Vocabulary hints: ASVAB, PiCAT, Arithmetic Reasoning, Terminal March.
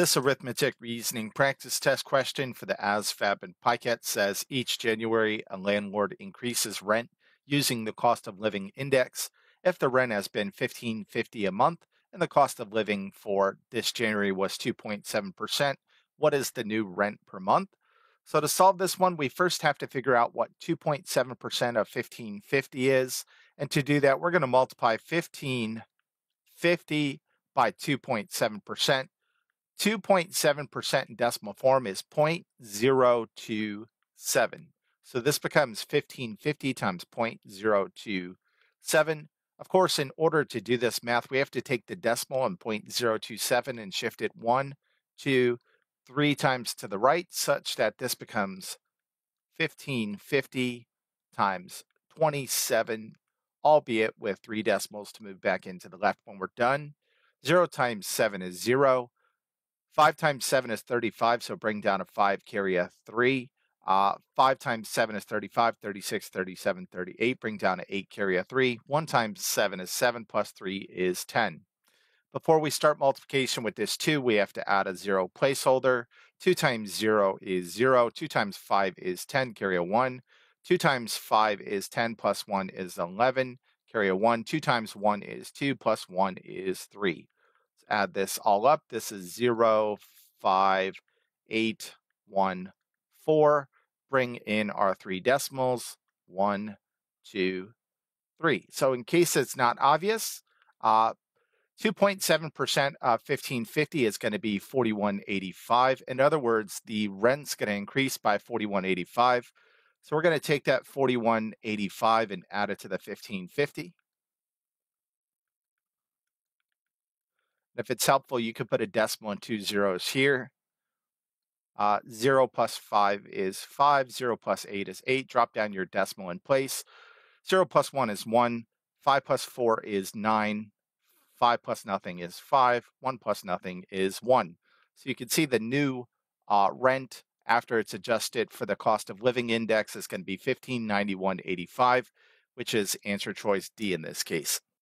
This arithmetic reasoning practice test question for the ASVAB and PiCAT says each January a landlord increases rent using the cost of living index if the rent has been $15.50 a month and the cost of living for this January was 2.7%. What is the new rent per month? So to solve this one, we first have to figure out what 2.7% of $15.50 is. And to do that, we're going to multiply $15.50 by 2.7%. 2.7% in decimal form is 0.027. So this becomes 1550 times 0.027. Of course, in order to do this math, we have to take the decimal and 0.027 and shift it 1, 2, 3 times to the right, such that this becomes 1550 times 27, albeit with 3 decimals to move back into the left when we're done. 0 times 7 is 0. 5 times 7 is 35, so bring down a 5, carry a 3. 5 times 7 is 35, 36, 37, 38. Bring down an 8, carry a 3. 1 times 7 is 7, plus 3 is 10. Before we start multiplication with this 2, we have to add a 0 placeholder. 2 times 0 is 0. 2 times 5 is 10, carry a 1. 2 times 5 is 10, plus 1 is 11, carry a 1. 2 times 1 is 2, plus 1 is 3. Add this all up. This is 0, 5, 8, 1, 4. Bring in our 3 decimals, 1, 2, 3. So in case it's not obvious, 2.7% of $15.50 is going to be $41.85. In other words, the rent's going to increase by $41.85. So we're going to take that $41.85 and add it to the $15.50. If it's helpful, you could put a decimal and 2 zeros here. 0 plus 5 is 5. 0 plus 8 is 8. Drop down your decimal in place. 0 plus 1 is 1. 5 plus 4 is 9. 5 plus nothing is 5. 1 plus nothing is 1. So you can see the new rent after it's adjusted for the cost of living index is going to be $15.91.85, which is answer choice D in this case.